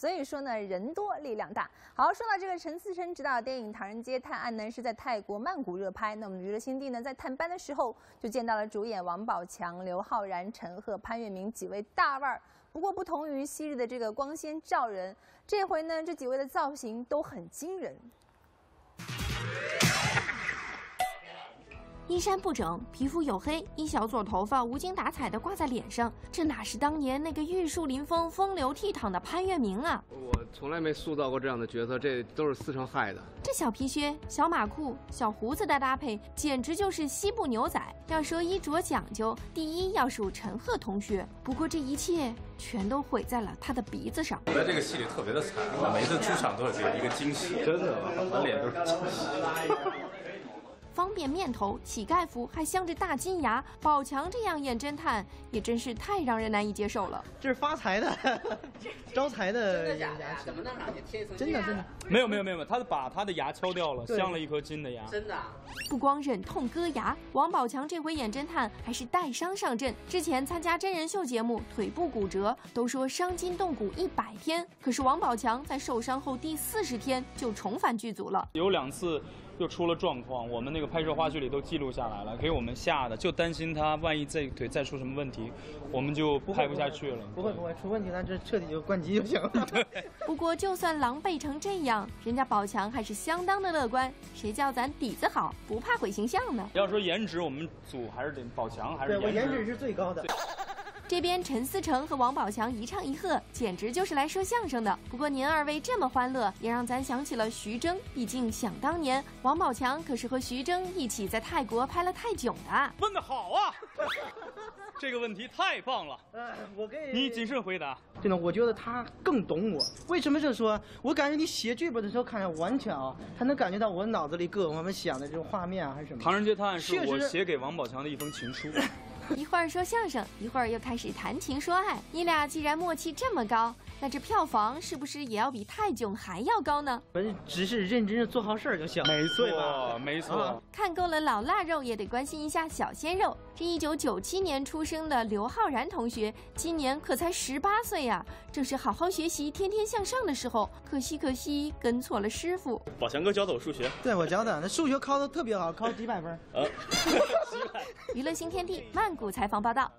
所以说呢，人多力量大。好，说到这个陈思诚执导的电影《唐人街探案》呢，是在泰国曼谷热拍。那我们娱乐新地呢，在探班的时候就见到了主演王宝强、刘昊然、陈赫、潘粤明几位大腕儿。不过不同于昔日的这个光鲜照人，这回呢，这几位的造型都很惊人。 衣衫不整，皮肤黝黑，一小撮头发无精打采地挂在脸上，这哪是当年那个玉树临风、风流倜傥的潘粤明啊！我从来没塑造过这样的角色，这都是思成害的。这小皮靴、小马裤、小胡子的搭配，简直就是西部牛仔。要说衣着讲究，第一要数陈赫同学。不过这一切全都毁在了他的鼻子上。我在这个戏里特别的惨，我每次出场都是一个惊喜，真的，满脸都是惊喜。方便面头、乞丐服，还镶着大金牙，宝强这样演侦探也真是太让人难以接受了。这是发财的，招财的，真的假的？怎么能让你贴一层？真的，没有，他把他的牙敲掉了，镶了一颗金的牙。真的。不光忍痛割牙，王宝强这回演侦探还是带伤上阵。之前参加真人秀节目，腿部骨折，都说伤筋动骨100天，可是王宝强在受伤后第40天就重返剧组了。有2次。 就出了状况，我们那个拍摄花絮里都记录下来了，给我们吓的，就担心他万一这腿再出什么问题，我们就拍不下去了。不会，出问题咱这彻底就关机就行了。不过就算狼狈成这样，人家宝强还是相当的乐观，谁叫咱底子好，不怕毁形象呢？要说颜值，我们组还是得宝强，还是对我颜值是最高的。 这边陈思诚和王宝强一唱一和，简直就是来说相声的。不过您二位这么欢乐，也让咱想起了徐峥。毕竟想当年，王宝强可是和徐峥一起在泰国拍了泰囧的。问得好啊！这个问题太棒了。我给你谨慎回答。真的，我觉得他更懂我。为什么这说？我感觉你写剧本的时候，看着完全啊，他能感觉到我脑子里各种我们想的这种画面啊，还是什么。《唐人街探案》是我写给王宝强的一封情书。一会儿说相声，一会儿又开始谈情说爱。你俩既然默契这么高，那这票房是不是也要比泰囧还要高呢？我只是认真的做好事儿就行。没错，没错。看够了老腊肉，也得关心一下小鲜肉。这1997年出生的刘昊然同学，今年可才18岁啊，正是好好学习、天天向上的时候。可惜，跟错了师傅。宝强哥教的我数学，对我教的，那数学考的特别好，考几百分。娱乐新天地曼谷采访报道。